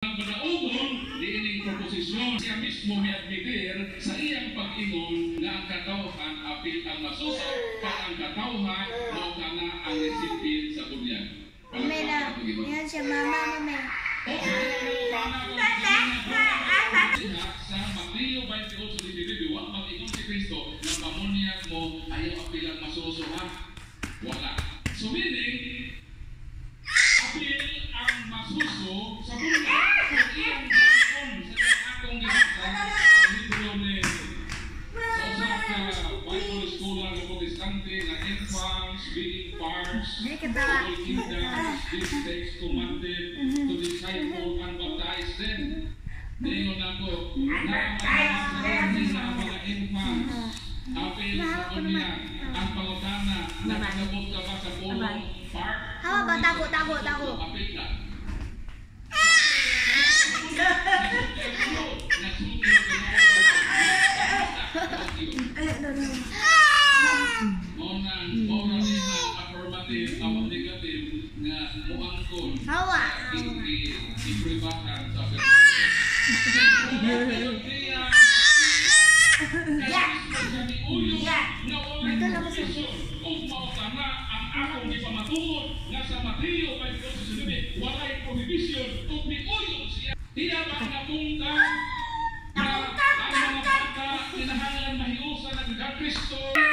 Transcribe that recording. Ang pagkaugol, diining proposisyon siya mismo miadmitir sa iyang pag-ingon na ang katawhan apil ang masusaw pa ang katawhan o ka na ang resipin sa bunyag. Umay na. Yan siya, mama, umay. Okay. Sa Mateo 28:22, ang pag-ingon si Kristo na pamunyag mo ayaw apil ang masusaw ha? Wala. So meaning, apil ang masusaw sa bunyag. Being parts, all kingdoms, this text commanded to disciple and baptize them. Ngayon ako, naaman sa mga infants, apil sa kanya, ang pangutana, nakagabot ka ba sa polo park? Hawa ba, tago. Apil ka. Kristo